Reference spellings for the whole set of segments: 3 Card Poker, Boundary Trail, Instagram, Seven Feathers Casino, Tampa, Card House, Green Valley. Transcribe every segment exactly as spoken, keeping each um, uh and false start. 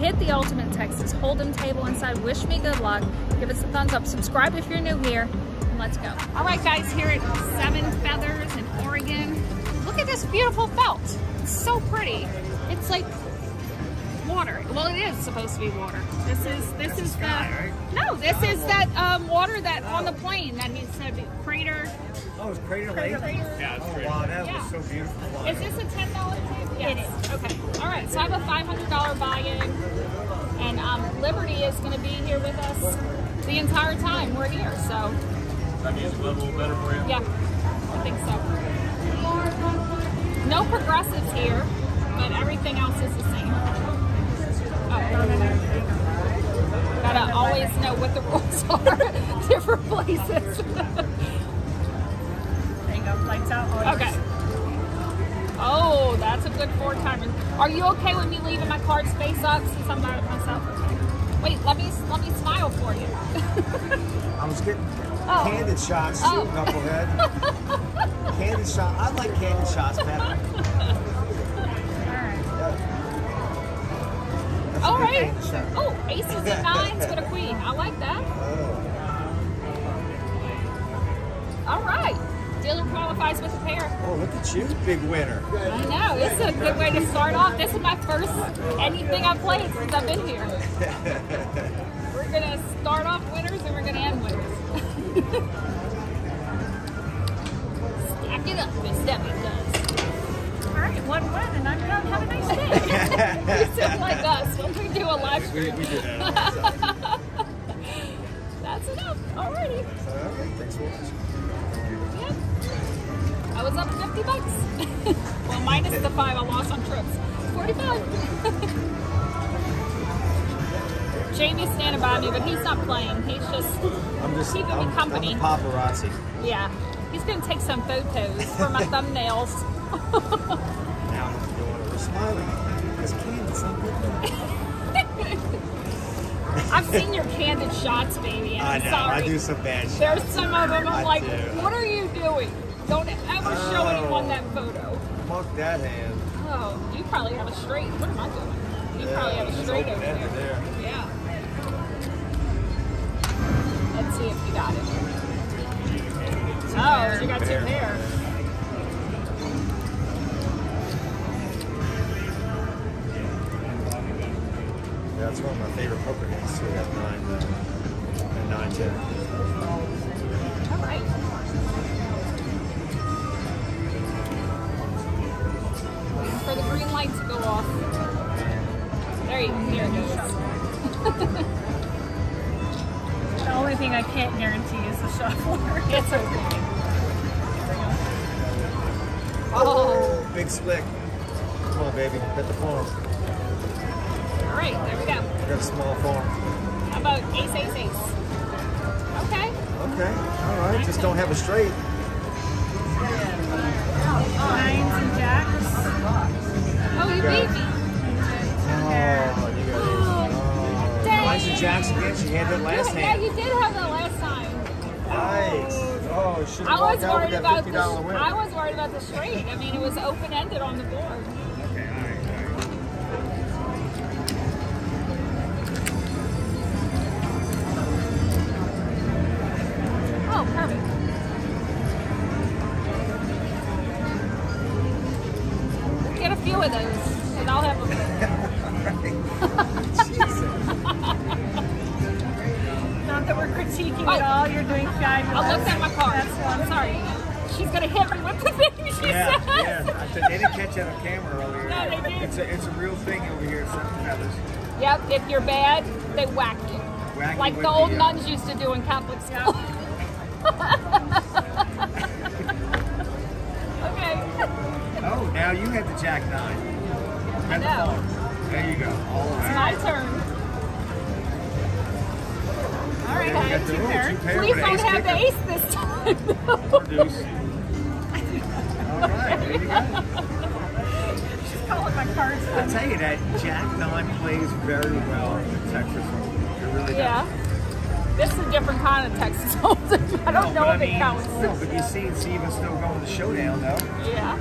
hit the Ultimate Texas Hold'em table inside. Wish me good luck. Give us a thumbs up. Subscribe if you're new here. And let's go. All right, guys, here at Seven Feathers in Oregon. Look at this beautiful felt. It's so pretty. It's like water. Well, it is supposed to be water. This is this is the no. This is that um, water that on the plane that needs to be crater. Oh, it's Crater Lake? Yeah, it's Crater. Oh, wow, that yeah. was so beautiful. Wow. Is this a ten dollar table? Yes. It is. Okay. All right, so I have a five hundred dollar buy-in, and um, Liberty is going to be here with us the entire time we're here, so. That music level better for you? Yeah, I think so. No progressives here, but everything else is the same. Oh. Gotta always know what the rules are different places. Okay. Oh, that's a good four-timer. Are you okay with me leaving my card space up since I'm by myself? Wait, let me let me smile for you. I was getting oh. candid shots, too, oh. knucklehead. Candid shot. I like candid shots, man. All right. Yeah. All right. Oh, aces and nines with a queen. I like that. Oh. All right. Dealer qualifies with a pair. Oh, look at you, big winner. I know, this is a good way to start off. This is my first anything I've played since I've been here. We're going to start off winners and we're going to end winners. Stack it up, Miss Debbie does. All right, one win and I'm going to have a nice day. You sound like us when we do a live stream. We do that. That's enough, alrighty. Alright, thanks for watching. Yep. I was up fifty bucks. Well, minus the five I lost on trips. forty-five. Jamie's standing by me, but he's not playing. He's just, I'm just keeping I'm, me company. I'm the paparazzi. Yeah. He's going to take some photos for my thumbnails. Now I'm smiling. This candy's not good. I've seen your candid shots, baby. I'm I know. Sorry. I do some bad shots. There's some of them. I'm I like, do. What are you doing? Don't ever oh, show anyone that photo. Fuck that hand. Oh, you probably have a straight. What am I doing? You yeah, probably have a straight over there. there. Yeah. Let's see if you got it. Oh, you got two pairs. That's one of my favorite poker games, so we have nine, uh, and nine, ten. All right. Waiting for the green light to go off. There you go. There it goes. The only thing I can't guarantee is the shuffler. It's okay. Oh, big slick. Come on, baby. Bet the farm. All right, there we go. I got a small farm. How about ace, ace, ace? Okay. Okay, all right. Nine, just don't have a straight. Nines and jacks. Oh, you beat me. Oh, you got it. Oh, nines and jacks again. She had that last hand. Yeah, you did have that last time. Nice. Oh, she I was worried about the. Win. I was worried about the straight. I mean, it was open-ended on the board. If you're bad, they whack you. Whack like the old nuns used to do in Catholic school. Yeah. Okay. Oh, now you had the jack nine. I know. The there you go. All it's right. my turn. All right, I have two pairs. Please don't have the ace this time. All right, there you go. My cards I tell you that Jack Nine plays very well in Texas Hold'em. It really yeah. does. This is a different kind of Texas Hold'em. I don't no, know if I mean, it counts. No, but you see it's even still going to showdown though. Yeah.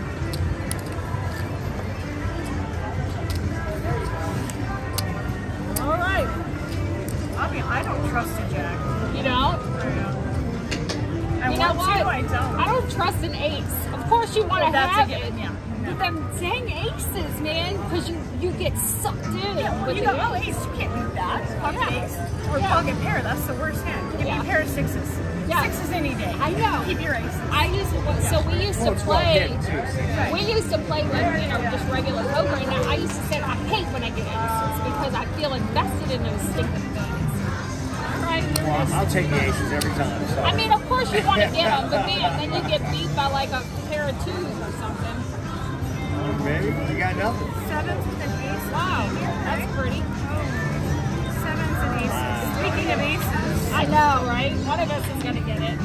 you want to have it. It. Yeah. But them dang aces, man, because you, you get sucked in. Yeah, well, with you go, oh, ace, you can't do that. Pocket yeah. ace or yeah. pocket pair, that's the worst hand. Give yeah. me a pair of sixes. Yeah. Sixes any day. I know. Keep your aces. I used to, so we used to play, right. we used to play with, you know, yeah. just regular poker, and I used to say, I hate when I get aces because I feel invested in those stinking things. Well, I'll take the aces every time. So. I mean, of course you want to get them, but man, then you get beat by like a pair of twos or something. Oh, baby, you got nothing. Sevens with an ace. Wow, that's pretty. Oh. Sevens and aces. Wow. Speaking of aces. I know, right? One of us is going to get it.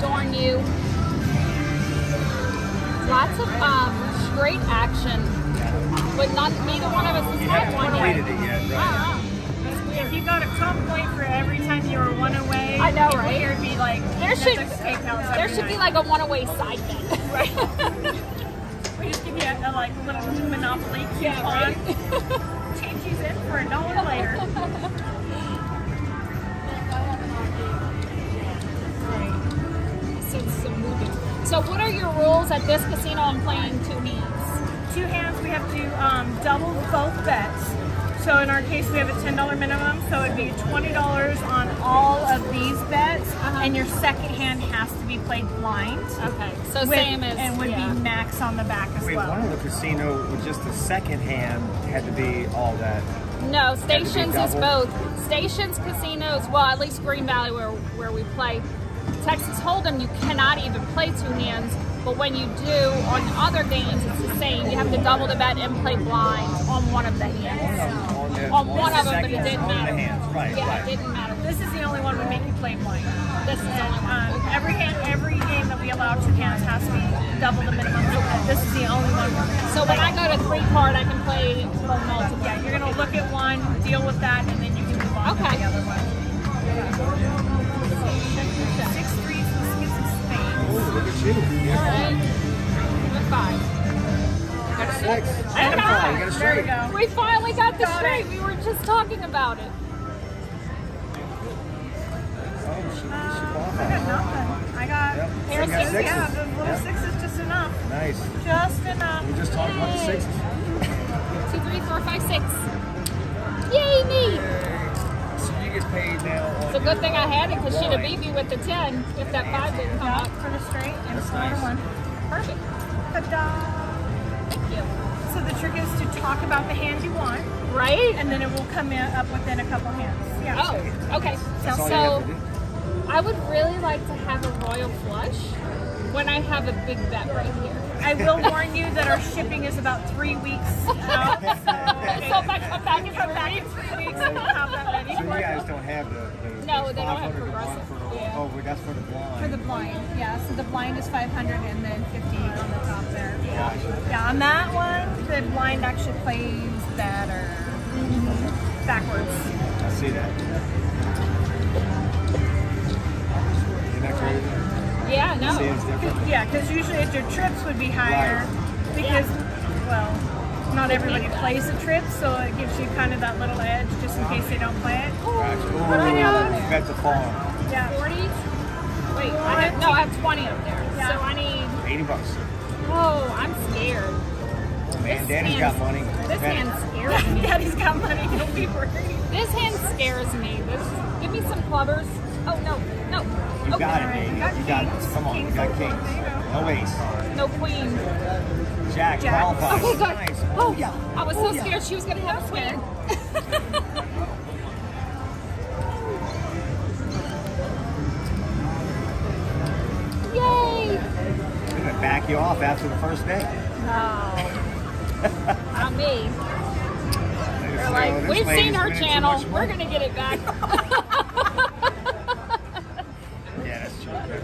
Darn you. Lots of um, straight action. But not neither one of us has had one yet. You haven't completed it yet, right? Uh-huh. If you got a top point for every time you were one away, I know, right? It would be like there should there should be like a one away side bet, right? We just give you a, a like little monopoly coupon, yeah, right? Change these in for a dollar later. Right. So some moving. So what are your rules at this casino on playing two hands? Two hands, we have to um, double both bets. So in our case, we have a ten dollar minimum, so it'd be twenty dollars on all of these bets, uh-huh. and your second hand has to be played blind. Okay, so with, same as... And would yeah. be max on the back as Wait, well. Wait, one of the casino with just the second hand had to be all that. No, Stations is both. Stations, casinos, well, at least Green Valley where, where we play. Texas Hold'em, you cannot even play two hands. But when you do, on other games, it's the same. You have to double the bet and play blind on one of the hands. On, the, on one of them, but it didn't matter. Hands. Right, yeah, right. It didn't matter. This is the only one we make you play blind. This is and, the only one. Um, every, hand, every game that we allow two hands has to be double the minimum. This is the only one. So when I go to three card, I can play multiple. Yeah, you're going to look at one, deal with that, and then you can move on okay. to the other one. Yeah. Six threes, this gives us space. Oh, look at you. Six. And and I, you got a straight. There we, go. we finally got the got straight. It. We were just talking about it. Oh, she, she uh, I got nothing. I got yep. pair of sixes. Yeah, the little yep. six is just enough. Nice. Just enough. We just talked about the sixes. Two, three, four, five, six. Yay, me! So you get paid now. It's a good thing I had it because she'd have beat me with the ten if that five didn't come up. For the straight and a smaller nice. one. Perfect. Ta-da! So the trick is to talk about the hand you want, right? And then it will come in, up within a couple hands. Yeah. Oh, okay. So, so I would really like to have a royal flush when I have a big bet right here. I will warn you that our shipping is about three weeks out. So, okay. so if I come back, in come back in three weeks, and we'll have that ready so for you. You guys don't have the, the no, they don't have progressive. For, yeah. Oh, that's for the blind. For the blind, yeah. So the blind is five hundred and then fifty on the top there. Yeah. Yeah, on that one, the blind actually plays better mm-hmm. backwards. I see that. Isn't that crazy? Yeah, no. Cause, yeah, because usually if your trips would be higher, right. because, yeah. well, not everybody plays a trip, so it gives you kind of that little edge just in case they don't play it. Ooh, gotcha. I know. That's a fall. Yeah. forty? Wait, well, I have, no, I have twenty up there, yeah. so I need... eighty bucks. Oh, I'm scared. Man, this Daddy's got money. This hand scares me. Daddy's got money, don't be worried. This hand scares me. This, give me some clubbers. Oh, no, no. You okay. got it, baby. You got, you got it. Come on, kings. You got kings. No ace. No queen. Jack, Jack. qualifies. Okay, good. Nice. Oh, yeah. I was oh, so yeah. scared she was going to have a queen. Yay. I'm going to back you off after the first day. No. Not me. They're like, we've seen our channel. We're going to get it back.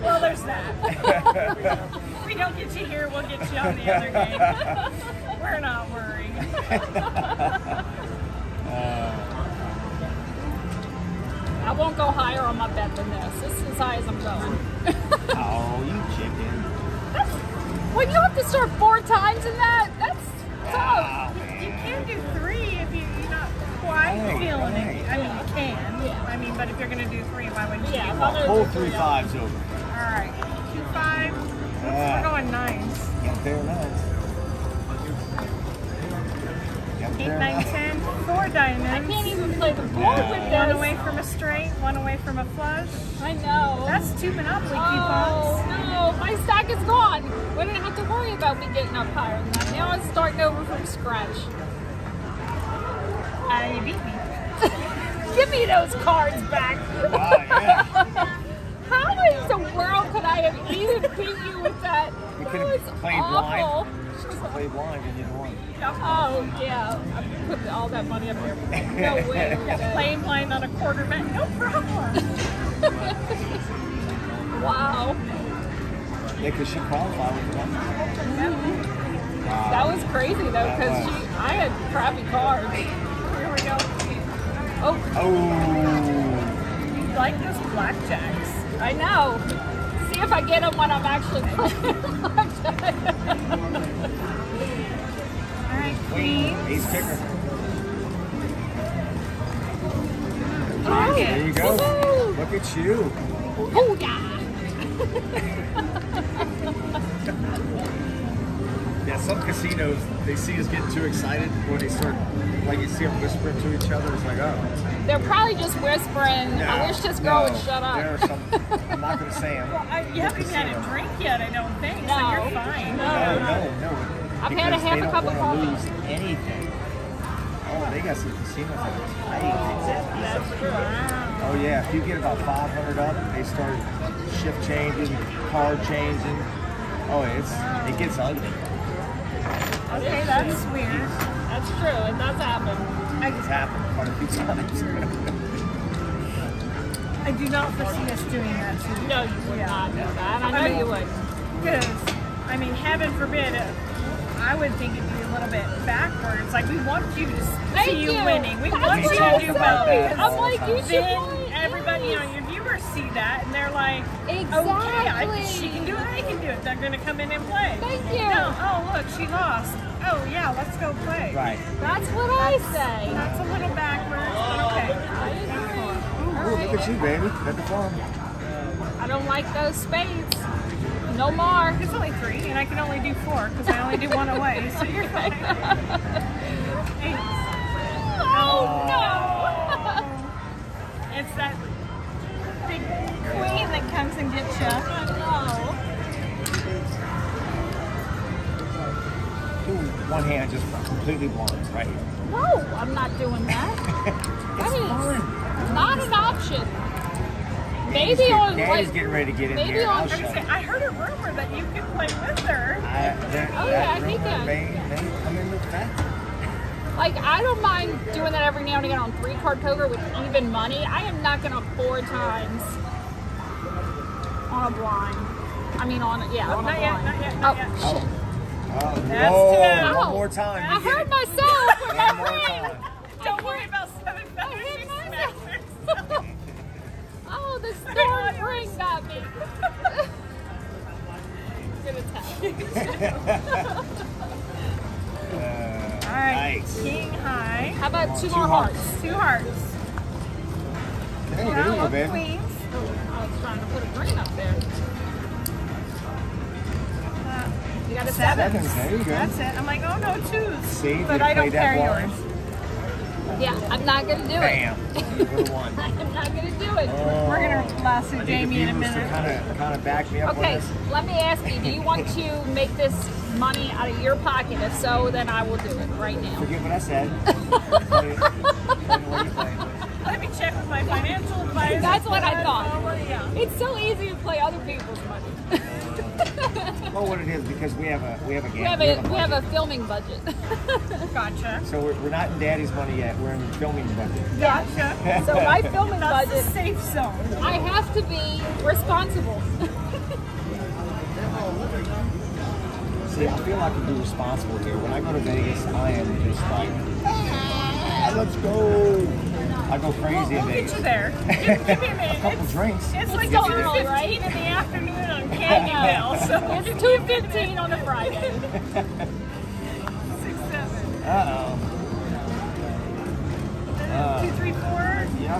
Well, there's that. we, don't, we don't get you here, we'll get you on the other game. We're not worried. uh, I won't go higher on my bet than this. This is as high as I'm going. Oh, you chicken. That's, when you have to start four times in that, that's tough. Wow, you, you can do three if you, you're not wise dang, feeling dang. It. I mean, you can. Yeah. I mean, but if you're going to do three, why wouldn't you? Yeah, I'll pull three fives over. All right. Two fives. Yeah. We're going nines. Yeah, fair enough. Eight, nine, ten. Four diamonds. I can't even play the board yeah. with that. One away from a straight, one away from a flush. I know. That's two Monopoly coupons. Oh, no. My stack is gone. We didn't have to worry about me getting up higher than that. Now it's starting over from scratch. Uh, you beat me. Give me those cards back. Oh, yeah. How in the world could I have even beat you with that? You could have played awful. Blind. Just played blind and you won. Oh, yeah. I'm going to put all that money up there. No way. Playing blind on a quarter bet. No problem. Wow. Yeah, because she qualified with one. Wow. That was crazy, though, because I had crappy cards. Oh. Oh. You like those blackjacks? I know. See if I get them when I'm actually playing blackjack. All right, queens. Ace picker. Oh, there you go. Look at you. Oh yeah. Yeah, some casinos, they see us getting too excited when they start, like you see them whispering to each other, it's like, oh. They're probably just whispering, no, I wish this girl no, would shut up. There are some, I'm not going to say them. Well, I, you haven't even had a drink yet, I don't think, no. So you're fine. No, no, no. no. I've had a half a cup of coffee. Lose anything. Oh, they got some casinos that are tight. That's true. Wow. Oh yeah, if you get about five hundred up, they start shift changing, card changing. Oh, it's it gets ugly. Okay, that's weird. That's true, and that's happened. It's happened quite a few times. I do not foresee us doing that to you. No, you would yeah. not do that. I know I mean, you would. Because, I mean, heaven forbid, I would think it'd be a little bit backwards. Like, we want you to see you, you winning. We that's want you to do well. I'm like, you should then everybody yes. on your viewers see that, and they're like, exactly. okay, I, she can do it, I can do it. They're going to come in and play. Thank you. No, oh, look, she lost. Oh, yeah, let's go play. Right. That's what that's, I say. That's a little backwards, but okay. I agree. Ooh, ooh, right. Look at you, baby. That's the fun. I don't like those spades. No more. There's only three, and I can only do four, because I only do one away, so you're fine. Oh, no. It's that big queen that comes and gets you. Oh, no. One hand just completely blind, right? No, I'm not doing that. That is fun. Not an option. Daddy's maybe on like, getting ready to get in there. On, I, saying, I heard a rumor that you could play with her. I, that, oh that yeah, I think I may come in with that. Like I don't mind doing that every now and again on three card poker with even money. I am not going to four times on a blind. I mean on yeah oh, on not a blind. Yet, not yet, not oh, yet. Oh shit. Oh, that's whoa, one more time. I hurt myself with that ring. Don't worry about seven feathers. Oh, the storm ring got me. Good attack. uh, All right, nice. King high. How about two, two more hearts? hearts? Two hearts. There you go, babe. Queens. Oh, I was trying to put a green up there. You got a seven. There you go. That's it. I'm like, oh no, twos. See, but I don't care yours. Yeah, I'm not gonna do it. Bam. I'm not gonna do it. Oh. We're gonna lasso Jamie in a minute. Kind of, kind of back me up. Okay, let me ask you. Do you want to make this money out of your pocket? If so, then I will do it right now. Forget what I said. Let me check with my financial advisor. That's what I thought. Yeah. It's so easy to play other people's money. Well, what it is because we have a we have a game. We have a, we have a, we have a filming budget. Gotcha. So we're, we're not in Daddy's money yet. We're in the filming budget. Gotcha. So my filming that's budget. That's a safe zone. I have to be responsible. See, I feel I can be responsible here. When I go to Vegas, I am just like, ah, let's go. I go crazy well, we'll in Vegas. Get you there. Give, give me a minute. A couple it's, drinks. It's, it's like two fifteen right? in the afternoon on Canyon. So it's two fifteen on a Friday. Six seven. Uh oh.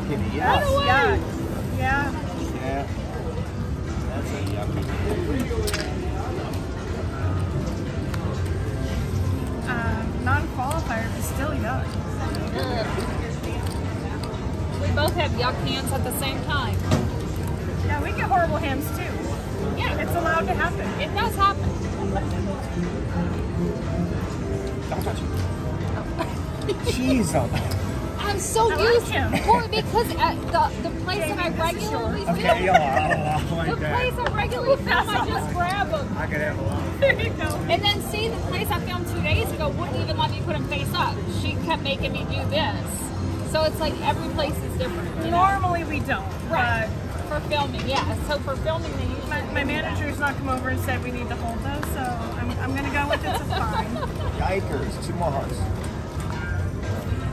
yucky. Yes. Right yeah. Yeah. That's a yucky. Um, non-qualifier is still yuck. Ugh. We both have yuck hands at the same time. Yeah, we get horrible hands too. Yeah. It's allowed to happen. It does happen. Don't touch it. Jeez, oh. I'm so I used like to it because at the, the place David, that I regularly film, okay, like the that. place I regularly film, I just like grab them. I could have a lot. There you go. And then see, the place I filmed two days ago wouldn't even let me put them face up. She kept making me do this. So it's like every place is different. You know? Normally we don't. Right. Uh, for filming, yeah. So for filming, they usually my, my manager's that. not come over and said we need to hold those, so I'm, I'm going to go with this. It's fine. Yikers! Two more hearts.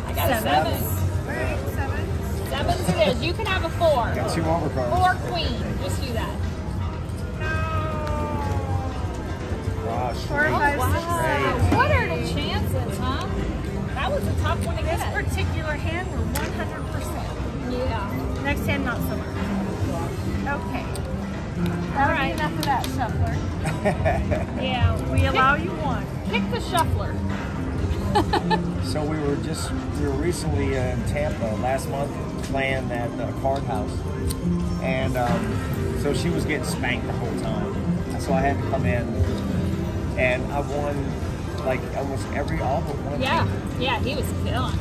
I got seven. Sevens. Alright, seven. Sevens it is. You can have a four. Got two overcards. Or queen. Just do that. No. Gosh. Four, oh, five, wow. six, what are the chances, huh? That was a tough one to get. This particular hand, we're one hundred percent. Yeah. Next hand, not so much. Okay. That'll right. be enough of that shuffler. Yeah. We allow pick, you one. Pick the shuffler. So we were just, we were recently in Tampa last month playing at the Card House. And um, so she was getting spanked the whole time. So I had to come in and I won like almost every, all but one. Yeah, game. yeah, he was killing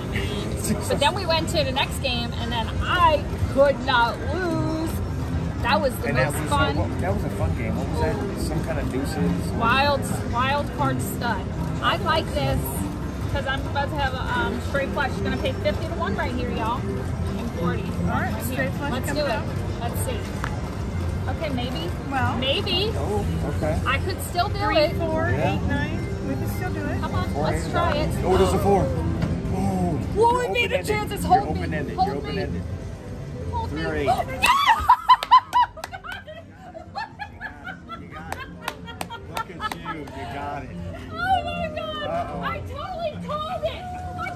it. But then we went to the next game and then I could not lose. That was the and most that was, fun. What, that was a fun game. What was that? Some kind of deuces? Wild, wild card stud. I like this. Because I'm about to have a um, straight flush. Going to pay fifty to one right here, y'all. And forty. All right, right straight flush. Let's do it. Out. Let's see. Okay, maybe. Well. Maybe. Oh, okay. I could still do Three, it. four, yeah. eight, nine. We could still do it. Come on, four, let's eight, try nine. it. Oh, there's a four. Oh. What would be the chances? Hold You're me. Open-ended. Hold You're me. Open-ended. Hold Three me. Or eight. Oh, yeah! You got it. Look at you. You got it. Oh, my God. Uh-oh. I called it! I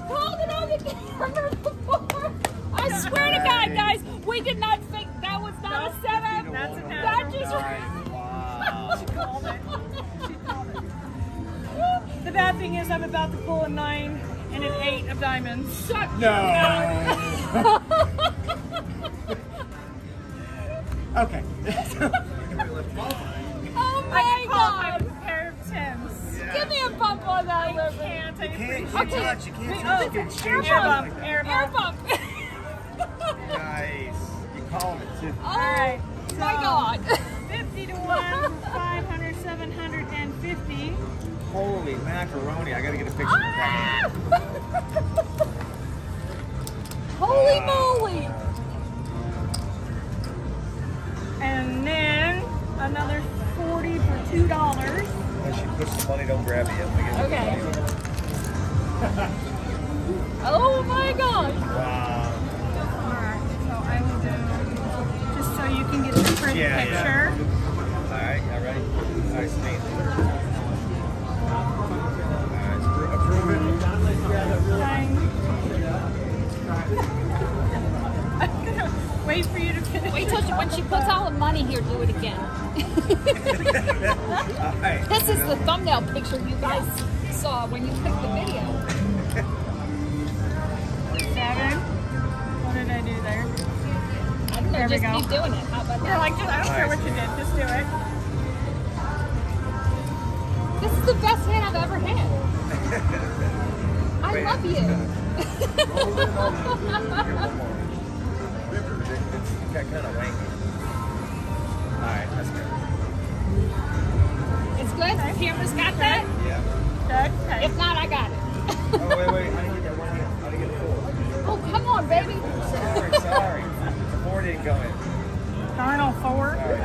called it on the camera before! I swear to God, guys, we did not think that was not no, a setup. That's a that just wow. She called it. She called it. The bad thing is I'm about to pull a nine and an eight of diamonds. Shut no. up. Okay. Oh my God! Give me a bump on that, I Liberty. Can't, I you can't, you can't okay. touch, you can't Wait, touch. Oh, you can't air bump, like air bump. Nice. You called it, too. Oh, all right. So, my God. fifty to one, five hundred, seven hundred fifty. Holy macaroni. I got to get a picture ah! of that. Holy uh, moly. And then another forty for two dollars. She puts the money, don't grab it yet. Okay. Oh my gosh. Wow. Alright, so I will do, just so you can get the print yeah, picture. Yeah. Alright, alright. Alright, Steve. Alright, approve it. I'm going to wait for you to finish. Wait till she, when she puts all the money here, do it again. Right. This is the thumbnail picture you guys saw when you picked the video. Seven. What did I do there? I don't know, there just keep doing it. How about that? You're like, I don't care what you did, just do it. This is the best hand I've ever had. I Wait, love you. That kind of wanky. Alright, that's good. Good? Okay. The camera's got that? Yeah. Good. Okay. If not, I got it. Oh, wait, wait. How do you get that one in? How do you get it full? Oh, come on, baby. Sorry, sorry. The four didn't go in. Final four? Sorry.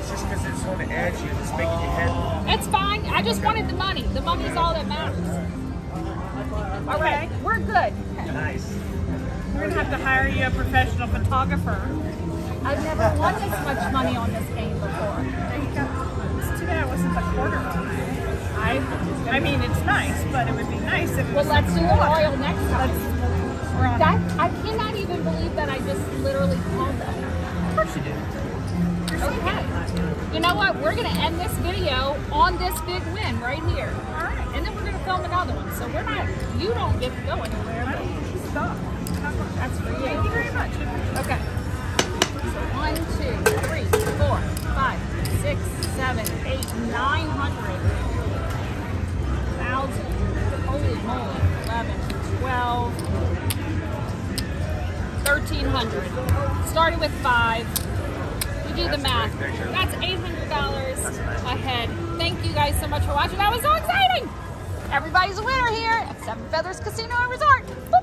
It's just because it's on the edge and it's making your head. It's fine. I just okay. wanted the money. The money is all that matters. All right. Okay. We're good. Nice. We're going to have to hire you a professional photographer. I've never won this much money on this game before. There you go. It's too bad it wasn't the quarter. I I mean, it's nice, but it would be nice if it well, was Well, let's do the oil next time. Let's, around. That, I cannot even believe that I just literally called them. Of course you did. Okay. You know what? We're going to end this video on this big win right here. All right. And then we're going to film another one. So we're not, you don't get to go anywhere. I don't stop. That's for you. Thank you very much. Okay. So one, two, three, four, five, six, seven, eight, nine hundred thousand. Holy moly. Eleven, twelve, thirteen hundred. Started with five. We do the math. That's eight hundred dollars ahead. Thank you guys so much for watching. That was so exciting. Everybody's a winner here at Seven Feathers Casino and Resort.